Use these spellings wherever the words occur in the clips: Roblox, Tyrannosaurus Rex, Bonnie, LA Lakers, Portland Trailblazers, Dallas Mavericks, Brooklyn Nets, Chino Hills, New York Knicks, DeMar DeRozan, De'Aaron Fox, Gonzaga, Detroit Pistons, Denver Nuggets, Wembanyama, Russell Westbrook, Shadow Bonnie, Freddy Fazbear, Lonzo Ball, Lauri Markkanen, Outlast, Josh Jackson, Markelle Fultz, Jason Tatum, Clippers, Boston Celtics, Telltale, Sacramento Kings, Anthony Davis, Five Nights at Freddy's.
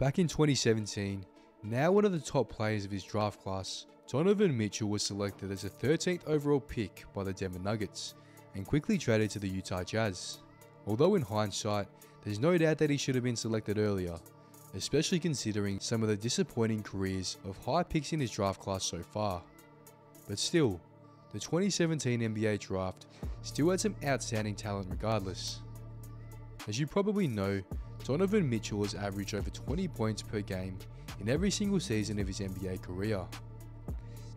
Back in 2017, now one of the top players of his draft class, Donovan Mitchell was selected as a 13th overall pick by the Denver Nuggets and quickly traded to the Utah Jazz. Although in hindsight, there's no doubt that he should have been selected earlier, especially considering some of the disappointing careers of high picks in his draft class so far. But still, the 2017 NBA draft still had some outstanding talent regardless. As you probably know, Donovan Mitchell has averaged over 20 points per game in every single season of his NBA career.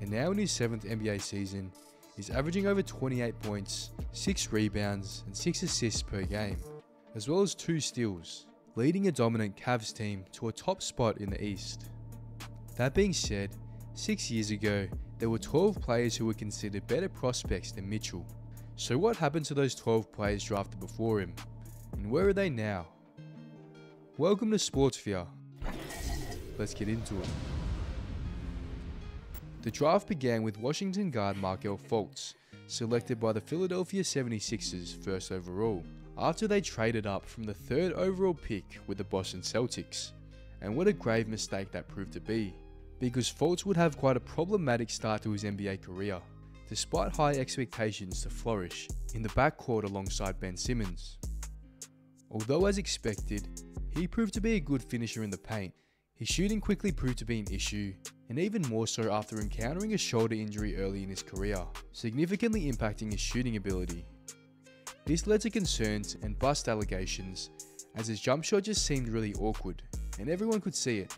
And now in his 7th NBA season, he's averaging over 28 points, 6 rebounds and 6 assists per game, as well as 2 steals, leading a dominant Cavs team to a top spot in the East. That being said, 6 years ago, there were 12 players who were considered better prospects than Mitchell. So what happened to those 12 players drafted before him? And where are they now? Welcome to SPORTSPHERE. Let's get into it. The draft began with Washington guard Markelle Fultz, selected by the Philadelphia 76ers first overall, after they traded up from the 3rd overall pick with the Boston Celtics. And what a grave mistake that proved to be, because Fultz would have quite a problematic start to his NBA career, despite high expectations to flourish in the backcourt alongside Ben Simmons. Although as expected, he proved to be a good finisher in the paint, his shooting quickly proved to be an issue, and even more so after encountering a shoulder injury early in his career, significantly impacting his shooting ability. This led to concerns and bust allegations, as his jump shot just seemed really awkward, and everyone could see it.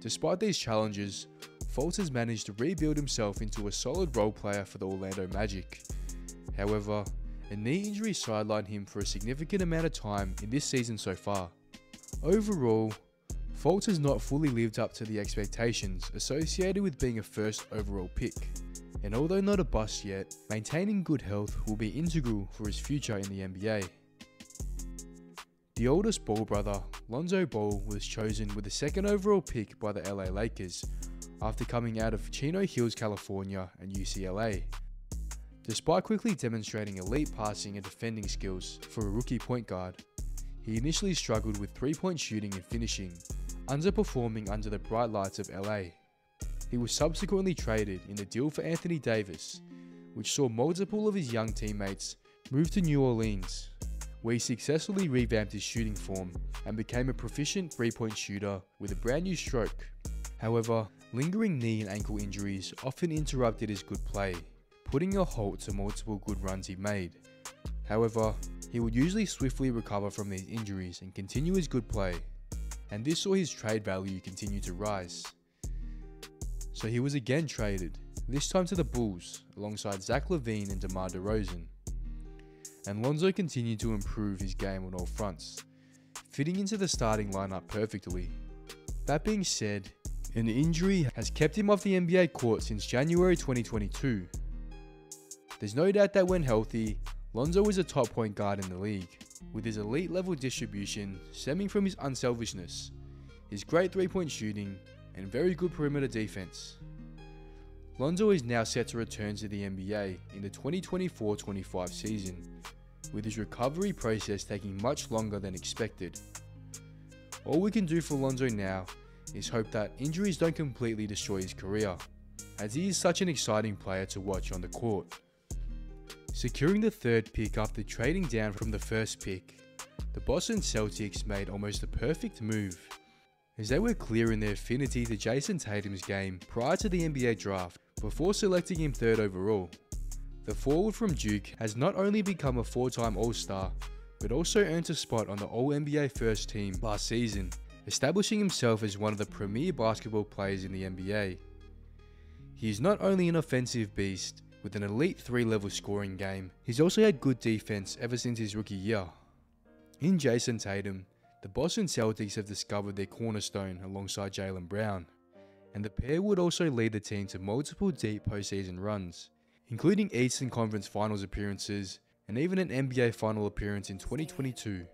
Despite these challenges, Fultz has managed to rebuild himself into a solid role player for the Orlando Magic. However, a knee injury sidelined him for a significant amount of time in this season so far. Overall, Fultz has not fully lived up to the expectations associated with being a first overall pick, and although not a bust yet, maintaining good health will be integral for his future in the NBA. The oldest Ball brother, Lonzo Ball, was chosen with the 2nd overall pick by the LA Lakers after coming out of Chino Hills, California and UCLA. Despite quickly demonstrating elite passing and defending skills for a rookie point guard, he initially struggled with 3-point shooting and finishing, underperforming under the bright lights of LA. He was subsequently traded in a deal for Anthony Davis, which saw multiple of his young teammates move to New Orleans, where he successfully revamped his shooting form and became a proficient 3-point shooter with a brand new stroke. However, lingering knee and ankle injuries often interrupted his good play, putting a halt to multiple good runs he made. However, he would usually swiftly recover from these injuries and continue his good play, and this saw his trade value continue to rise. So he was again traded, this time to the Bulls, alongside Zach LaVine and DeMar DeRozan. And Lonzo continued to improve his game on all fronts, fitting into the starting lineup perfectly. That being said, an injury has kept him off the NBA court since January 2022. There's no doubt that when healthy, Lonzo is a top point guard in the league, with his elite level distribution stemming from his unselfishness, his great 3-point shooting, and very good perimeter defense. Lonzo is now set to return to the NBA in the 2024-25 season, with his recovery process taking much longer than expected. All we can do for Lonzo now is hope that injuries don't completely destroy his career, as he is such an exciting player to watch on the court. Securing the 3rd pick after trading down from the 1st pick, the Boston Celtics made almost the perfect move, as they were clear in their affinity to Jason Tatum's game prior to the NBA draft before selecting him 3rd overall. The forward from Duke has not only become a 4-time All-Star, but also earned a spot on the All-NBA first team last season, establishing himself as one of the premier basketball players in the NBA. He is not only an offensive beast with an elite 3-level scoring game, he's also had good defense ever since his rookie year. In Jason Tatum, the Boston Celtics have discovered their cornerstone alongside Jaylen Brown, and the pair would also lead the team to multiple deep postseason runs, including Eastern Conference Finals appearances and even an NBA Final appearance in 2022.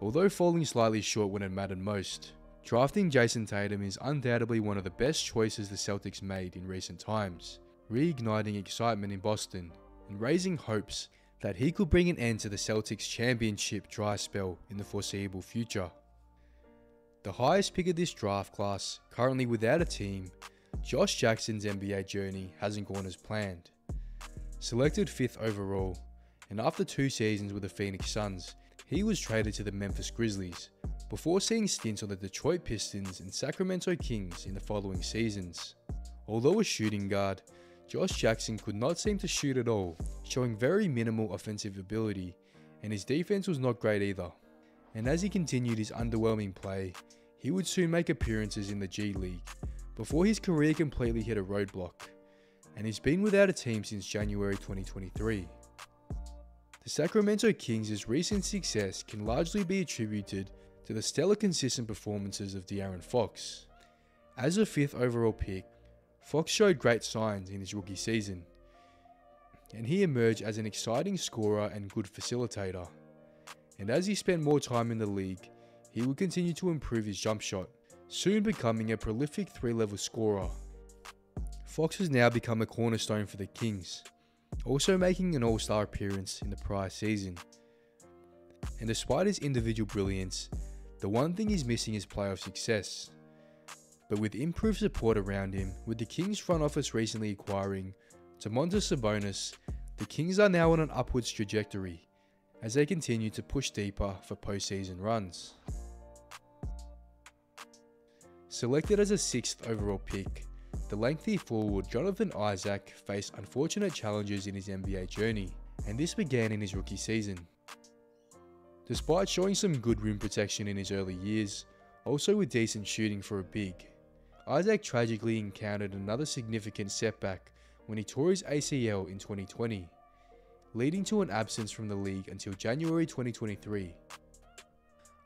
Although falling slightly short when it mattered most, drafting Jason Tatum is undoubtedly one of the best choices the Celtics made in recent times, reigniting excitement in Boston and raising hopes that he could bring an end to the Celtics' championship dry spell in the foreseeable future. The highest pick of this draft class, currently without a team, Josh Jackson's NBA journey hasn't gone as planned. Selected 5th overall, and after 2 seasons with the Phoenix Suns, he was traded to the Memphis Grizzlies, before seeing stints on the Detroit Pistons and Sacramento Kings in the following seasons. Although a shooting guard, Josh Jackson could not seem to shoot at all, showing very minimal offensive ability, and his defense was not great either. And as he continued his underwhelming play, he would soon make appearances in the G League, before his career completely hit a roadblock, and he's been without a team since January 2023. The Sacramento Kings' recent success can largely be attributed to the stellar consistent performances of De'Aaron Fox. As a 5th overall pick, Fox showed great signs in his rookie season, and he emerged as an exciting scorer and good facilitator. And as he spent more time in the league, he would continue to improve his jump shot, soon becoming a prolific 3-level scorer. Fox has now become a cornerstone for the Kings, also making an all-star appearance in the prior season. And despite his individual brilliance, the one thing he's missing is playoff success. But with improved support around him, with the Kings front office recently acquiring Domantas Sabonis, the Kings are now on an upwards trajectory as they continue to push deeper for postseason runs. Selected as a 6th overall pick, the lengthy forward Jonathan Isaac faced unfortunate challenges in his NBA journey, and this began in his rookie season. Despite showing some good rim protection in his early years, also with decent shooting for a big, Isaac tragically encountered another significant setback when he tore his ACL in 2020, leading to an absence from the league until January 2023.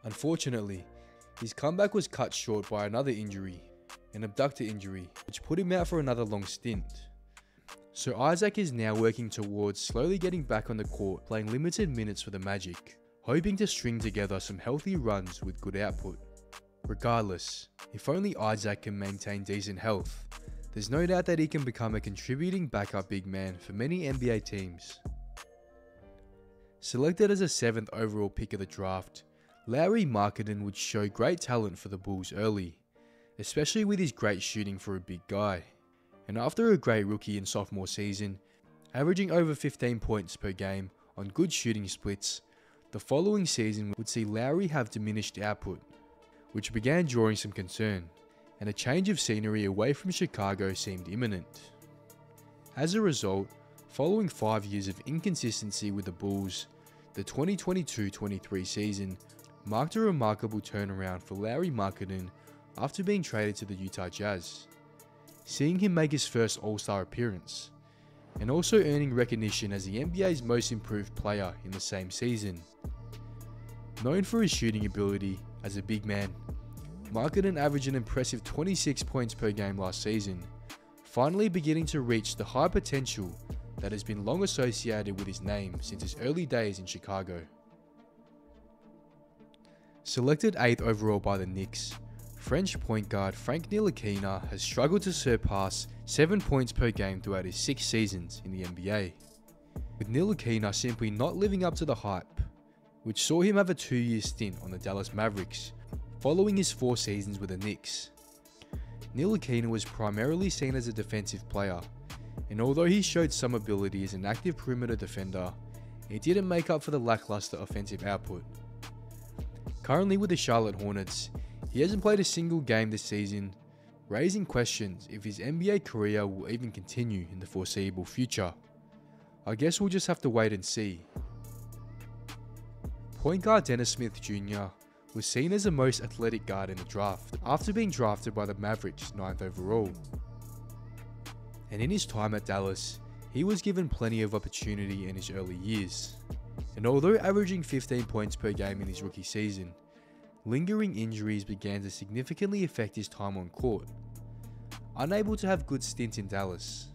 Unfortunately, his comeback was cut short by another injury, an abductor injury, which put him out for another long stint. So Isaac is now working towards slowly getting back on the court, playing limited minutes for the Magic, hoping to string together some healthy runs with good output. Regardless, if only Isaac can maintain decent health, there's no doubt that he can become a contributing backup big man for many NBA teams. Selected as a 7th overall pick of the draft, Lauri Markkanen would show great talent for the Bulls early, especially with his great shooting for a big guy. And after a great rookie and sophomore season, averaging over 15 points per game on good shooting splits, the following season would see Lauri have diminished output, which began drawing some concern, and a change of scenery away from Chicago seemed imminent. As a result, following 5 years of inconsistency with the Bulls, the 2022-23 season marked a remarkable turnaround for Lauri Markkanen after being traded to the Utah Jazz, seeing him make his first All-Star appearance, and also earning recognition as the NBA's most improved player in the same season. Known for his shooting ability as a big man, Markkanen averaged an impressive 26 points per game last season, finally beginning to reach the high potential that has been long associated with his name since his early days in Chicago. Selected 8th overall by the Knicks, French point guard Frank Ntilikina has struggled to surpass 7 points per game throughout his 6 seasons in the NBA, with Ntilikina simply not living up to the hype, which saw him have a 2-year stint on the Dallas Mavericks, following his 4 seasons with the Knicks. Ntilikina was primarily seen as a defensive player, and although he showed some ability as an active perimeter defender, it didn't make up for the lackluster offensive output. Currently with the Charlotte Hornets, he hasn't played a single game this season, raising questions if his NBA career will even continue in the foreseeable future. I guess we'll just have to wait and see. Point guard Dennis Smith Jr. was seen as the most athletic guard in the draft after being drafted by the Mavericks 9th overall. And in his time at Dallas, he was given plenty of opportunity in his early years. And although averaging 15 points per game in his rookie season, lingering injuries began to significantly affect his time on court, unable to have good stints in Dallas.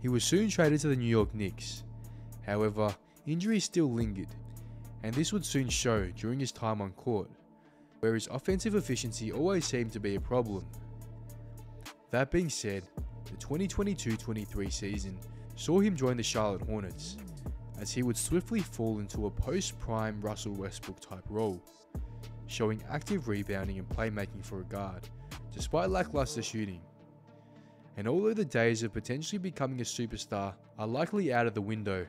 He was soon traded to the New York Knicks. However, injuries still lingered, and this would soon show during his time on court, where his offensive efficiency always seemed to be a problem. That being said, the 2022-23 season saw him join the Charlotte Hornets, as he would swiftly fall into a post-prime Russell Westbrook type role, showing active rebounding and playmaking for a guard, despite lackluster shooting. And although the days of potentially becoming a superstar are likely out of the window,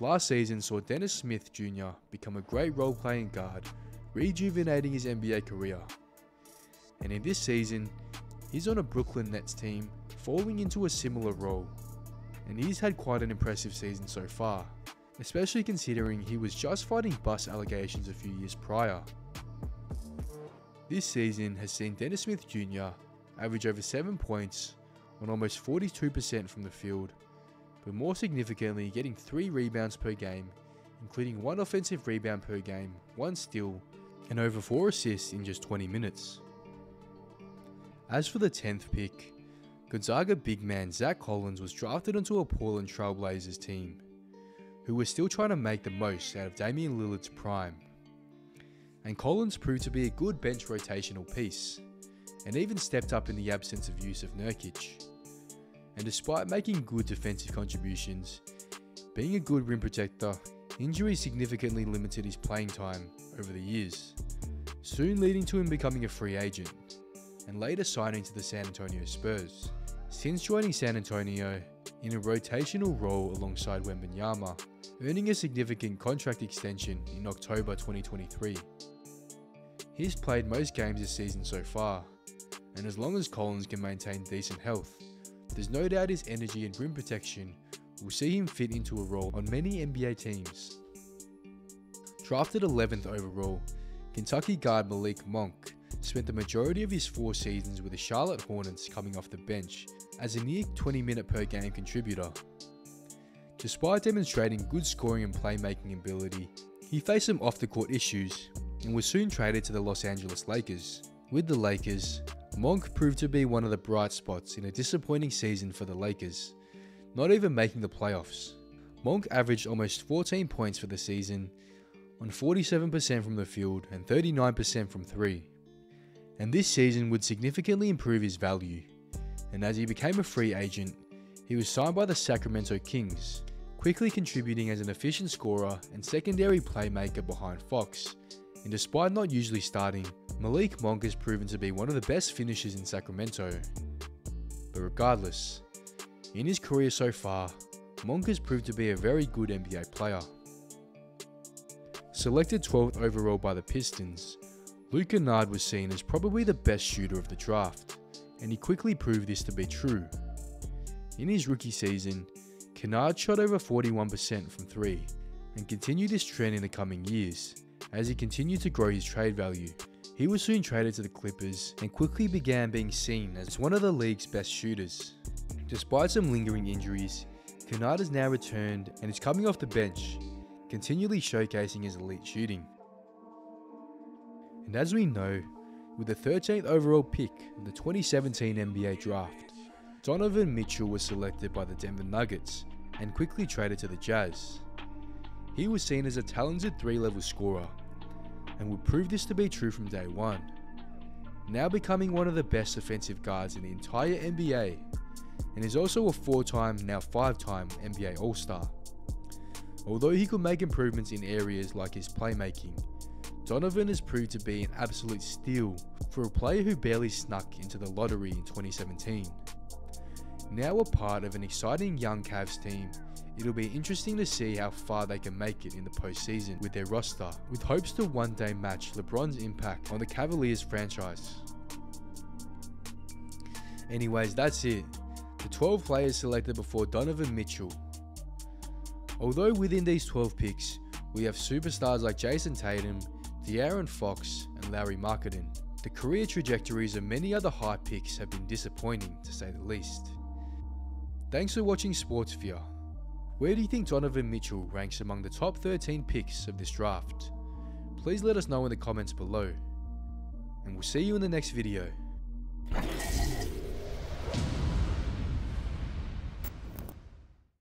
last season saw Dennis Smith Jr. become a great role-playing guard, rejuvenating his NBA career. And in this season, he's on a Brooklyn Nets team falling into a similar role, and he's had quite an impressive season so far, especially considering he was just fighting bus allegations a few years prior. This season has seen Dennis Smith Jr. average over 7 points on almost 42% from the field, but more significantly getting 3 rebounds per game, including 1 offensive rebound per game, 1 steal, and over 4 assists in just 20 minutes. As for the 10th pick, Gonzaga big man Zach Collins was drafted onto a Portland Trailblazers team, who were still trying to make the most out of Damian Lillard's prime. And Collins proved to be a good bench rotational piece, and even stepped up in the absence of Yusuf Nurkic. And despite making good defensive contributions, being a good rim protector, injuries significantly limited his playing time over the years, soon leading to him becoming a free agent, and later signing to the San Antonio Spurs. Since joining San Antonio in a rotational role alongside Wembanyama, earning a significant contract extension in October 2023. He's played most games this season so far, and as long as Collins can maintain decent health, there's no doubt his energy and rim protection will see him fit into a role on many NBA teams. Drafted 11th overall, Kentucky guard Malik Monk spent the majority of his 4 seasons with the Charlotte Hornets coming off the bench as a near 20-minute per game contributor. Despite demonstrating good scoring and playmaking ability, he faced some off-the-court issues and was soon traded to the Los Angeles Lakers. With the Lakers, Monk proved to be one of the bright spots in a disappointing season for the Lakers, not even making the playoffs. Monk averaged almost 14 points for the season on 47% from the field and 39% from 3. And this season would significantly improve his value, and as he became a free agent, he was signed by the Sacramento Kings, quickly contributing as an efficient scorer and secondary playmaker behind Fox. And despite not usually starting, Malik Monk has proven to be one of the best finishers in Sacramento. But regardless, in his career so far, Monk has proved to be a very good NBA player. Selected 12th overall by the Pistons, Luke Kennard was seen as probably the best shooter of the draft, and he quickly proved this to be true. In his rookie season, Kennard shot over 41% from 3, and continued this trend in the coming years. As he continued to grow his trade value, he was soon traded to the Clippers and quickly began being seen as one of the league's best shooters. Despite some lingering injuries, Kennard has now returned and is coming off the bench, continually showcasing his elite shooting. And as we know, with the 13th overall pick in the 2017 NBA draft, Donovan Mitchell was selected by the Denver Nuggets and quickly traded to the Jazz. He was seen as a talented 3-level scorer, and would prove this to be true from day one, now becoming one of the best offensive guards in the entire NBA, and is also a 4-time, now 5-time NBA All-Star. Although he could make improvements in areas like his playmaking, Donovan has proved to be an absolute steal for a player who barely snuck into the lottery in 2017. Now a part of an exciting young Cavs team, it'll be interesting to see how far they can make it in the postseason with their roster, with hopes to one day match LeBron's impact on the Cavaliers franchise. Anyways, that's it. The 12 players selected before Donovan Mitchell. Although within these 12 picks, we have superstars like Jason Tatum, De'Aaron Fox, and Lauri Markkanen, the career trajectories of many other high picks have been disappointing, to say the least. Thanks for watching SportsPHERE. Where do you think Donovan Mitchell ranks among the top 13 picks of this draft? Please let us know in the comments below, and we'll see you in the next video.